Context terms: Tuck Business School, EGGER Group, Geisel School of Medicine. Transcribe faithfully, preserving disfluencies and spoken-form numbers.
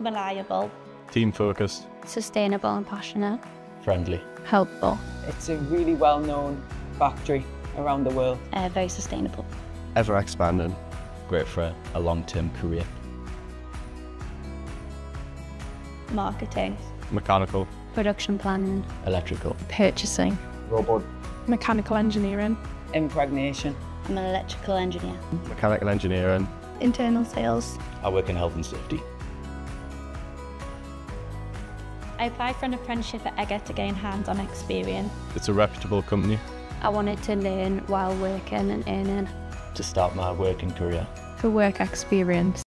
Reliable. Team-focused. Sustainable and passionate. Friendly. Helpful. It's a really well-known factory around the world. Uh, very sustainable. Ever-expanding. Great for a long-term career. Marketing. Mechanical. Production planning. Electrical. Purchasing. Robot. Mechanical engineering. Impregnation. I'm an electrical engineer. Mechanical engineering. Internal sales. I work in health and safety. I applied for an apprenticeship at EGGER to gain hands-on experience. It's a reputable company. I wanted to learn while working and earning. To start my working career. For work experience.